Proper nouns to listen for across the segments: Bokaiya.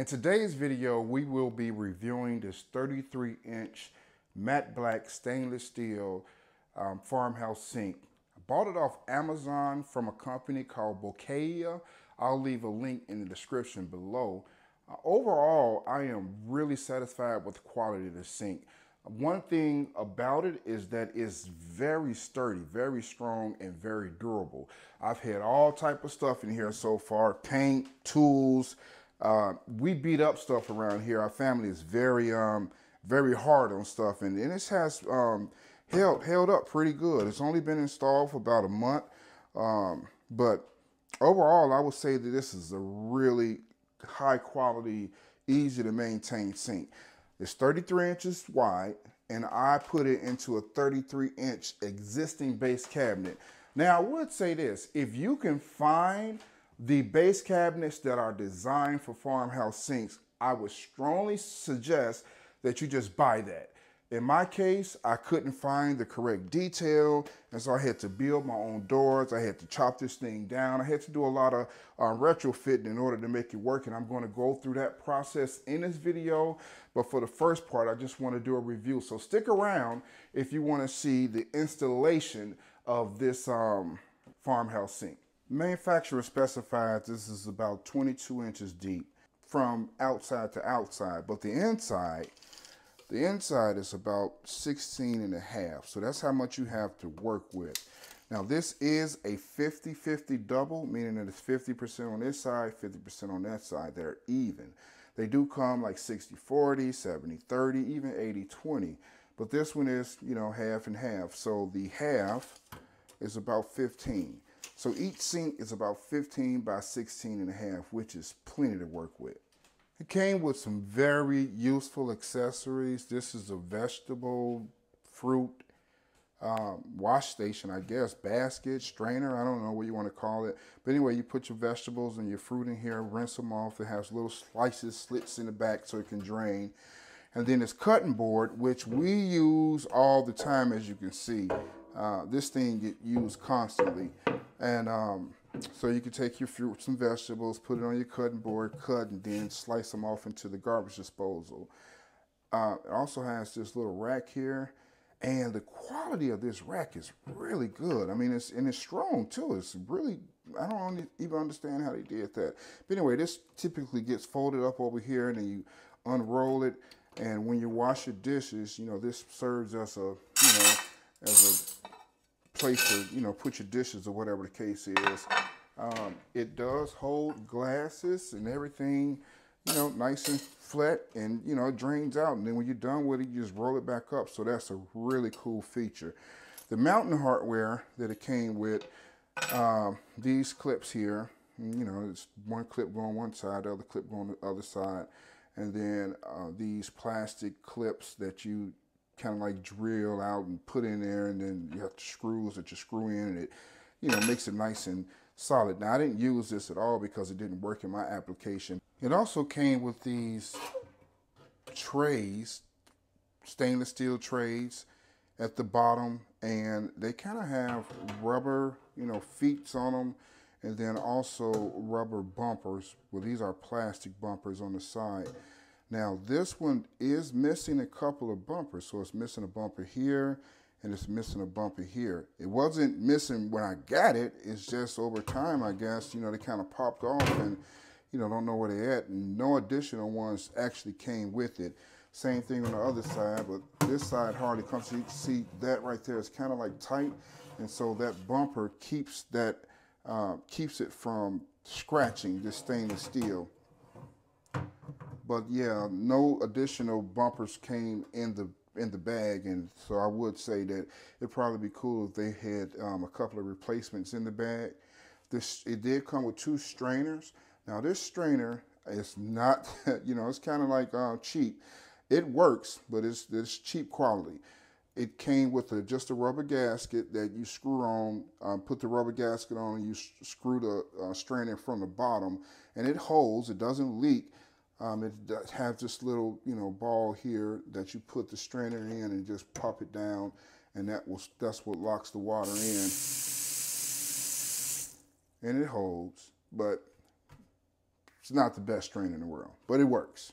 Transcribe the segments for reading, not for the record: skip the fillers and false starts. In today's video, we will be reviewing this 33-inch matte black stainless steel farmhouse sink. I bought it off Amazon from a company called Bokaiya. I'll leave a link in the description below. Overall, I am really satisfied with the quality of the sink. One thing about it is that it's very sturdy, very strong, and very durable. I've had all type of stuff in here so far, paint, tools. We beat up stuff around here. Our family is very hard on stuff, and this has held up pretty good. It's only been installed for about a month, but overall, I would say that this is a really high quality, easy to maintain sink. It's 33 inches wide, and I put it into a 33-inch existing base cabinet. Now, I would say this, if you can find the base cabinets that are designed for farmhouse sinks, I would strongly suggest that you just buy that. In my case, I couldn't find the correct detail, and so I had to build my own doors. I had to chop this thing down. I had to do a lot of retrofitting in order to make it work, and I'm going to go through that process in this video. But for the first part, I just want to do a review. So stick around if you want to see the installation of this farmhouse sink. Manufacturer specifies this is about 22 inches deep from outside to outside, but the inside is about 16.5, so that's how much you have to work with. Now, this is a 50-50 double, meaning that it's 50% on this side, 50% on that side. They're even. They do come like 60-40, 70-30, even 80-20, but this one is, you know, half and half. So the half is about 15. So each sink is about 15 by 16.5, which is plenty to work with. It came with some very useful accessories. This is a vegetable, fruit, wash station, I guess, basket, strainer, I don't know what you want to call it. But anyway, you put your vegetables and your fruit in here, rinse them off. It has little slices, slits in the back so it can drain. And then this cutting board, which we use all the time, as you can see. This thing get used constantly. And so you can take your fruits and vegetables, put it on your cutting board, cut, and then slice them off into the garbage disposal. It also has this little rack here, and the quality of this rack is really good. I mean, it's strong too. It's really, I don't even understand how they did that. But anyway, this typically gets folded up over here, and then you unroll it. And when you wash your dishes, you know, this serves as a, you know, as a place to, you know, put your dishes or whatever the case is. It does hold glasses and everything, you know, nice and flat, and, you know, it drains out, and then when you're done with it, you just roll it back up. So that's a really cool feature. The mounting hardware that it came with, these clips here, you know, it's one clip going on one side, the other clip going on the other side, and then these plastic clips that you kind of like drill out and put in there, and then you have the screws that you screw in, and it, you know, makes it nice and solid. Now, I didn't use this at all because it didn't work in my application. It also came with these trays, stainless steel trays at the bottom, and they kind of have rubber, you know, feet on them, and then also rubber bumpers. Well, these are plastic bumpers on the side. Now, this one is missing a couple of bumpers. So it's missing a bumper here, and it's missing a bumper here. It wasn't missing when I got it. It's just over time, I guess, you know, they kind of popped off, and, you know, don't know where they're at. And no additional ones actually came with it. Same thing on the other side, but this side hardly comes. So you can see that right there is kind of like tight. And so that bumper keeps that, keeps it from scratching this stainless steel. But yeah, no additional bumpers came in the bag, and so I would say that it'd probably be cool if they had a couple of replacements in the bag. It did come with two strainers. Now, this strainer is not, you know, it's kind of like cheap. It works, but it's cheap quality. It came with just a rubber gasket that you screw on, put the rubber gasket on, and you screw the strainer from the bottom, and it holds. It doesn't leak. It does have this little, you know, ball here that you put the strainer in and just pop it down, and that's what locks the water in, and it holds. But It's not the best strain in the world, but it works.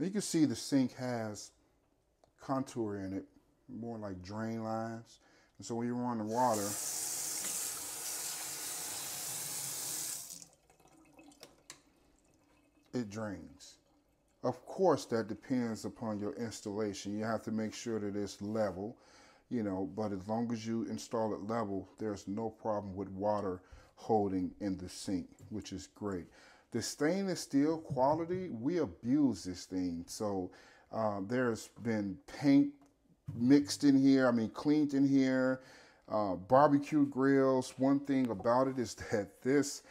You can see the sink has contour in it, more like drain lines. And so when you run the water, it drains. Of course, that depends upon your installation. You have to make sure that it's level, you know, but as long as you install it level, there's no problem with water holding in the sink, which is great. The stainless steel quality, we abuse this thing. So there's been paint mixed in here, I mean cleaned in here, barbecue grills. One thing about it is that this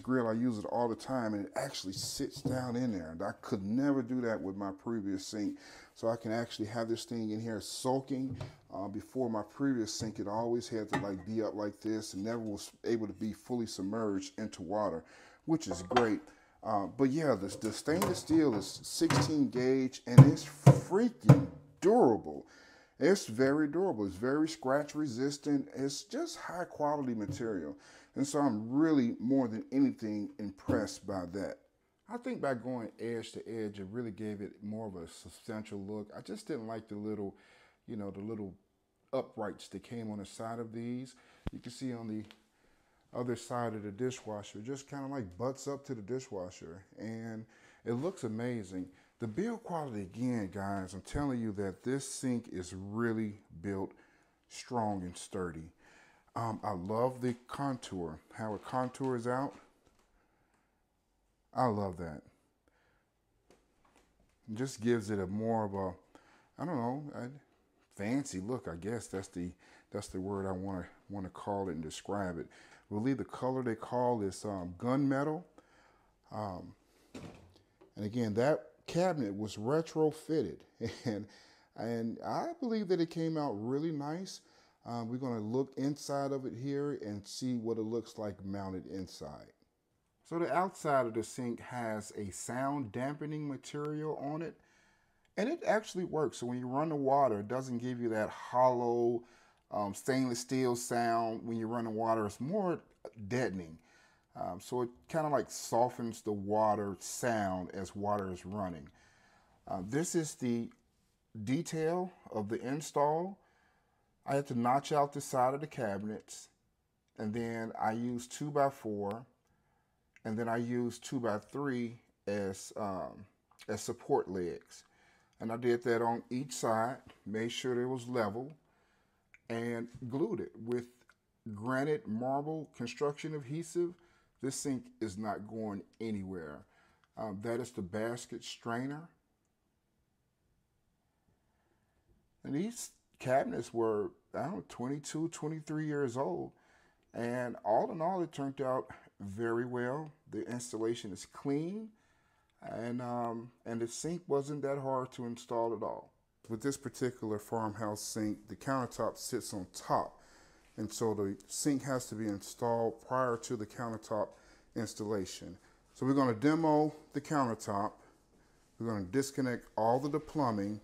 grill, I use it all the time, and it actually sits down in there. And I could never do that with my previous sink. So I can actually have this thing in here soaking. Before my previous sink, it always had to like be up like this and never was able to be fully submerged into water, which is great. But yeah, the stainless steel is 16 gauge and it's freaking durable. It's very durable. It's very scratch resistant. It's just high quality material. And so I'm really more than anything impressed by that. I think by going edge to edge, it really gave it more of a substantial look. I just didn't like the little, you know, the little uprights that came on the side of these. You can see on the other side of the dishwasher, just kind of like butts up to the dishwasher, and it looks amazing. The build quality, again, guys, I'm telling you that this sink is really built strong and sturdy. I love the contour, how it contours out. I love that. It just gives it a more of a, I don't know, a fancy look, I guess. That's the word I want to call it and describe it. Really, the color they call this gunmetal. And again, that cabinet was retrofitted, and I believe that it came out really nice. We're going to look inside of it here and see what it looks like mounted inside. So the outside of the sink has a sound dampening material on it, and it actually works. So when you run the water, it doesn't give you that hollow stainless steel sound. When you run the water, it's more deadening. So it kind of like softens the water sound as water is running. This is the detail of the install. I had to notch out the side of the cabinets, and then I used 2x4, and then I used 2x3 as support legs. And I did that on each side, made sure it was level, and glued it with granite marble construction adhesive. This sink is not going anywhere. That is the basket strainer. And these cabinets were, I don't know, 22, 23 years old. And all in all, it turned out very well. The installation is clean, and the sink wasn't that hard to install at all. With this particular farmhouse sink, the countertop sits on top, and so the sink has to be installed prior to the countertop installation. So we're going to demo the countertop, we're going to disconnect all of the plumbing,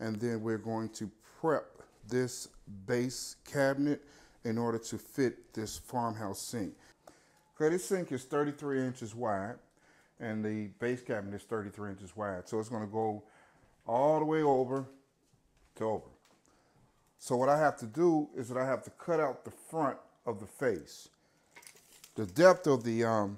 and then we're going to prep this base cabinet in order to fit this farmhouse sink. Okay, this sink is 33 inches wide, and the base cabinet is 33 inches wide, so it's going to go all the way over to over. So what I have to do is that I have to cut out the front of the face. The depth of the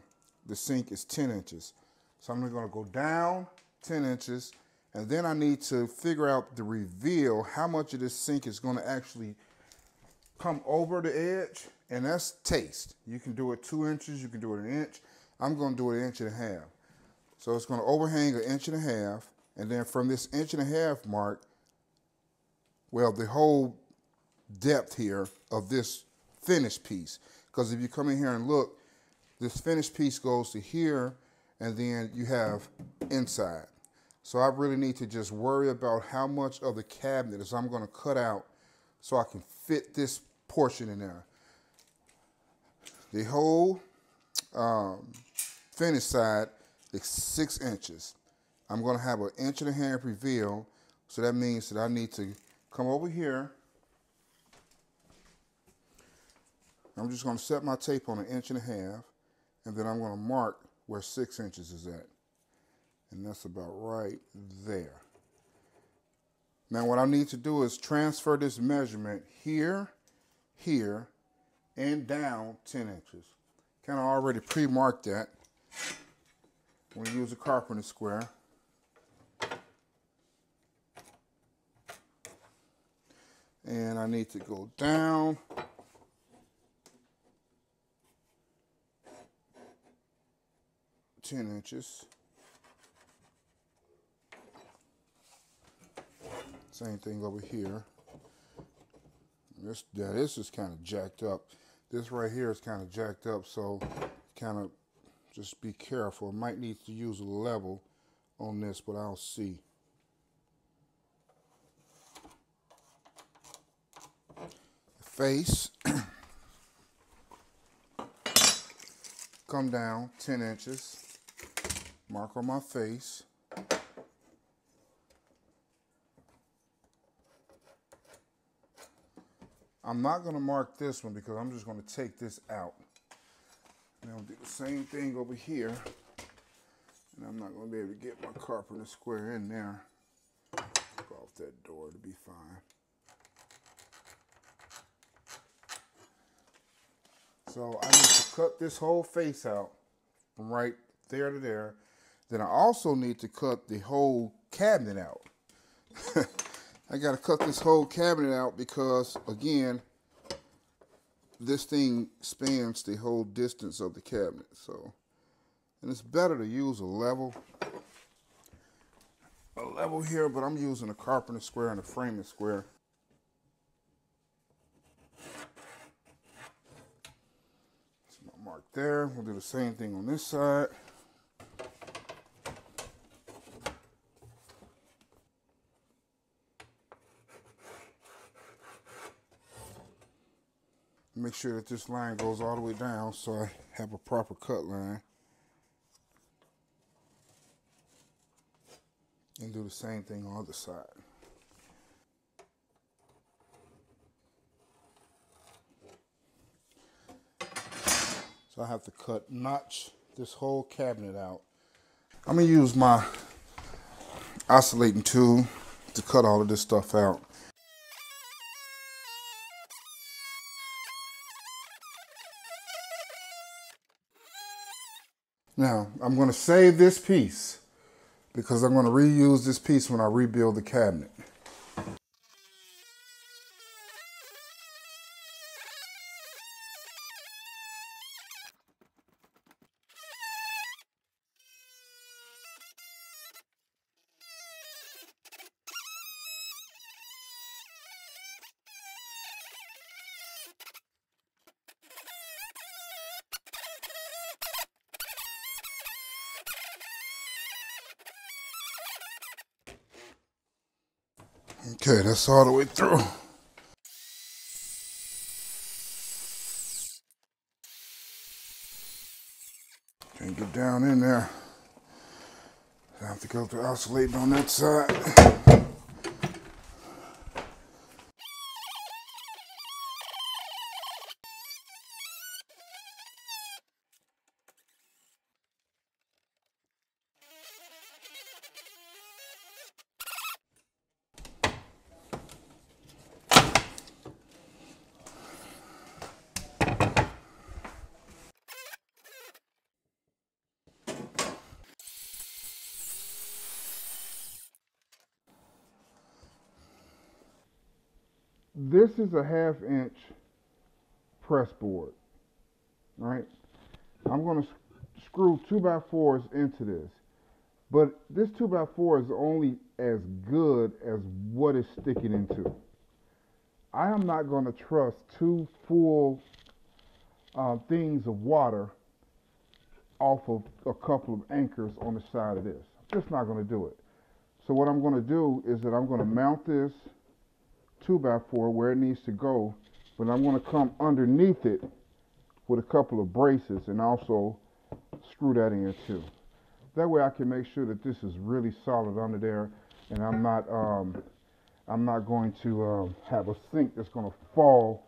sink is 10 inches. So I'm gonna go down 10 inches, and then I need to figure out the reveal, how much of this sink is gonna actually come over the edge, and that's taste. You can do it 2 inches, you can do it an inch. I'm gonna do it an inch and a half. So it's gonna overhang an inch and a half, and then from this inch and a half mark, well, the whole depth here of this finished piece, because if you come in here and look, this finished piece goes to here, and then you have inside. So I really need to just worry about how much of the cabinet is I'm going to cut out so I can fit this portion in there. The whole finished side is 6 inches. I'm going to have an inch and a half reveal, so that means that I need to come over here. I'm just going to set my tape on 1.5 inches, and then I'm going to mark where 6 inches is at. And that's about right there. Now what I need to do is transfer this measurement here, here, and down 10 inches. Kind of already pre-marked that. I'm going to use a carpenter square. And I need to go down. Ten inches. Same thing over here. This is kind of jacked up. This right here is kind of jacked up, so kind of just be careful. Might need to use a level on this, but I'll see. Face. Come down 10 inches. Mark on my face. I'm not going to mark this one because I'm just going to take this out. And I'll do the same thing over here. And I'm not going to be able to get my carpenter square in there. Look off that door, it'll be fine. So I need to cut this whole face out from right there to there. Then I also need to cut the whole cabinet out. I got to cut this whole cabinet out because, again, this thing spans the whole distance of the cabinet. So, and it's better to use a level here, but I'm using a carpenter square and a framing square. Mark there. We'll do the same thing on this side. Make sure that this line goes all the way down so I have a proper cut line. And do the same thing on the other side. I have to notch this whole cabinet out. I'm gonna use my oscillating tool to cut all of this stuff out. Now, I'm gonna save this piece because I'm gonna reuse this piece when I rebuild the cabinet. Okay, that's all the way through. Can't get down in there. I have to go to oscillating on that side. This is a 1/2 inch press board, right? I'm going to screw 2x4s into this, but this 2x4 is only as good as what it's sticking into. I am not going to trust two full things of water off of a couple of anchors on the side of this. I'm just not going to do it. So what I'm going to do is that I'm going to mount this 2x4 where it needs to go, but I'm going to come underneath it with a couple of braces and also screw that in too. That way I can make sure that this is really solid under there, and I'm not going to have a sink that's going to fall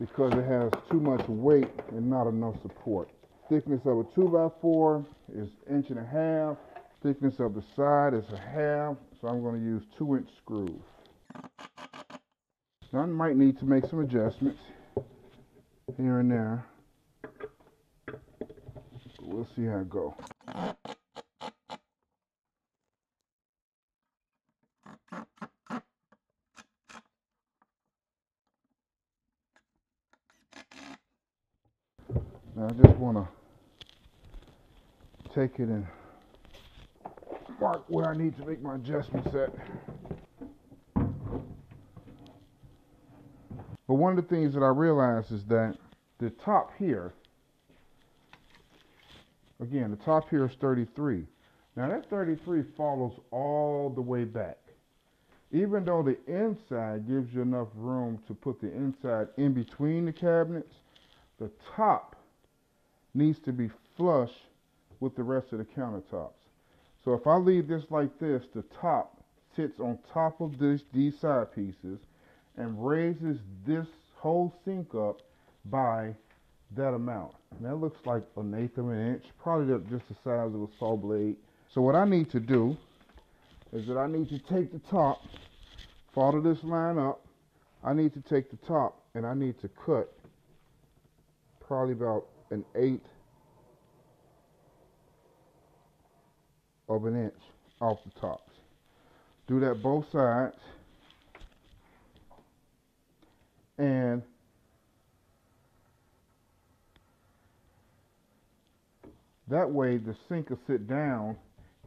because it has too much weight and not enough support. Thickness of a 2x4 is 1.5 inches. Thickness of the side is 1/2, so I'm going to use 2-inch screws. So I might need to make some adjustments here and there, but we'll see how it goes. Now I just want to take it and mark where I need to make my adjustments at. But one of the things that I realized is that the top here, again, the top here is 33. Now that 33 follows all the way back. Even though the inside gives you enough room to put the inside in between the cabinets, the top needs to be flush with the rest of the countertops. So if I leave this like this, the top sits on top of these side pieces and raises this whole sink up by that amount. And that looks like 1/8 of an inch, probably just the size of a saw blade. So what I need to do is that I need to take the top, follow this line up, I need to take the top and I need to cut probably about 1/8 of an inch off the tops. Do that both sides, and that way the sink will sit down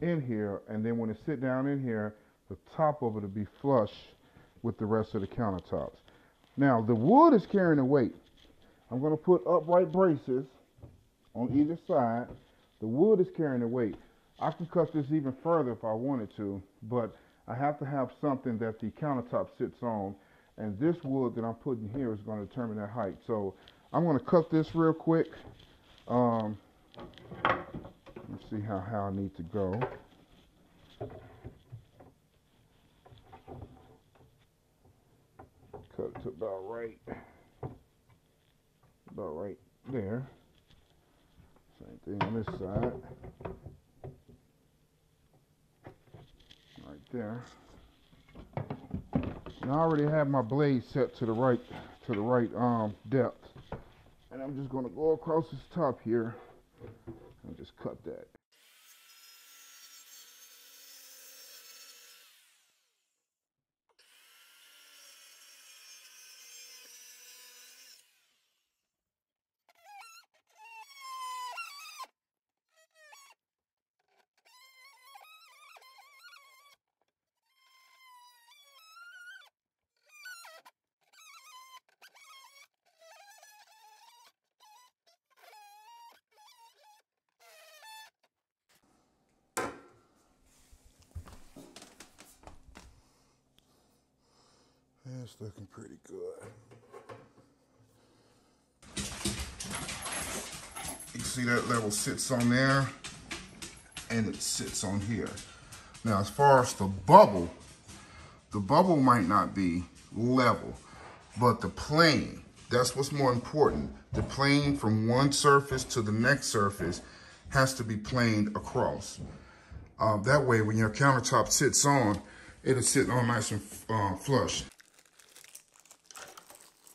in here, and then when it sit down in here, the top of it will be flush with the rest of the countertops. Now the wood is carrying the weight. I'm going to put upright braces on either side. The wood is carrying the weight. I can cut this even further if I wanted to, but I have to have something that the countertop sits on, and this wood that I'm putting here is going to determine that height. So I'm going to cut this real quick. Let's see how I need to go. Cut it to about right there. Same thing on this side, right there. And I already have my blade set to the right depth, and I'm just going to go across this top here and just cut that. It's looking pretty good. You see that level sits on there and it sits on here. Now, as far as the bubble might not be level, but the plane, that's what's more important. The plane from one surface to the next surface has to be planed across. That way, when your countertop sits on, it'll sit on nice and flush.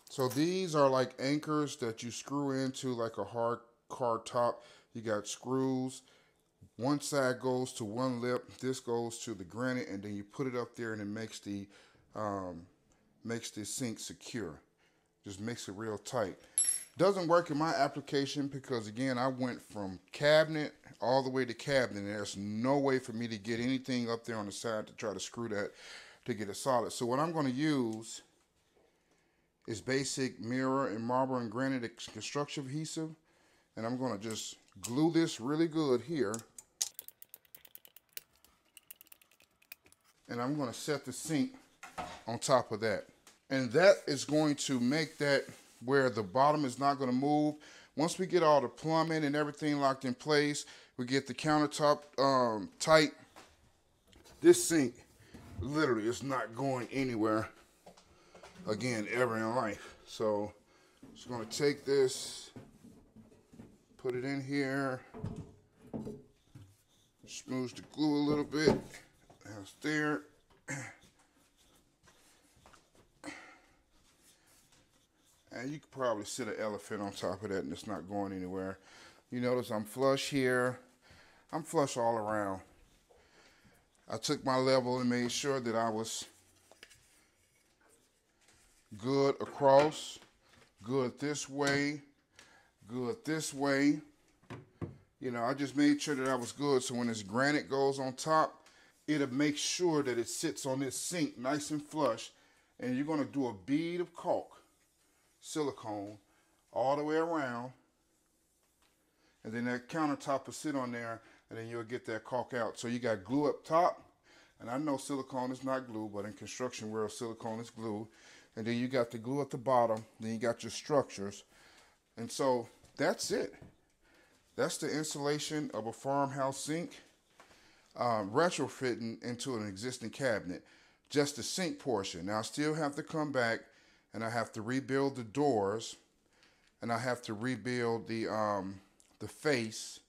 So these are like anchors that you screw into like a hard car top. You got screws. One side goes to one lip. This goes to the granite, and then you put it up there, and it makes the sink secure. Just makes it real tight. Doesn't work in my application because, again, I went from cabinet all the way to cabinet. And there's no way for me to get anything up there on the side to try to screw that to get it solid. So what I'm going to use is basic mirror and marble and granite construction adhesive. And I'm gonna just glue this really good here. And I'm gonna set the sink on top of that. And that is going to make that where the bottom is not gonna move. Once we get all the plumbing and everything locked in place, we get the countertop tight. This sink literally is not going anywhere again ever in life. So Just gonna take this, put it in here, smooth the glue a little bit. That's there. And you could probably sit an elephant on top of that and it's not going anywhere. You notice I'm flush here. I'm flush all around. I took my level and made sure that I was good across, good this way, good this way. You know, I just made sure that I was good. So when this granite goes on top, it'll make sure that it sits on this sink nice and flush. And you're going to do a bead of caulk, silicone, all the way around. And then that countertop will sit on there, and then you'll get that caulk out. So you got glue up top. And I know silicone is not glue, but in construction world, silicone is glue. And then you got the glue at the bottom. Then you got your structures. And so that's it. That's the installation of a farmhouse sink, retrofitting into an existing cabinet, just the sink portion. Now I still have to come back and I have to rebuild the doors and I have to rebuild the face.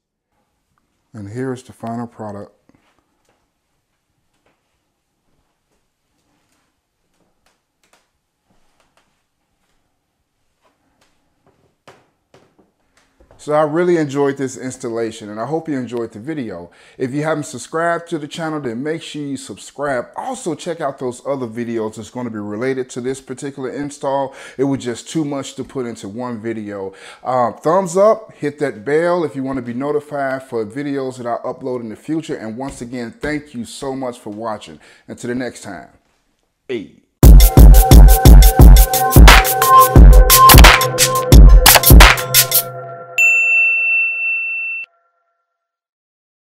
And here is the final product. So I really enjoyed this installation and I hope you enjoyed the video. If you haven't subscribed to the channel, then make sure you subscribe. Also check out those other videos that's going to be related to this particular install. It was just too much to put into one video. Thumbs up, hit that bell if you want to be notified for videos that I upload in the future. And once again, thank you so much for watching. Until the next time, hey.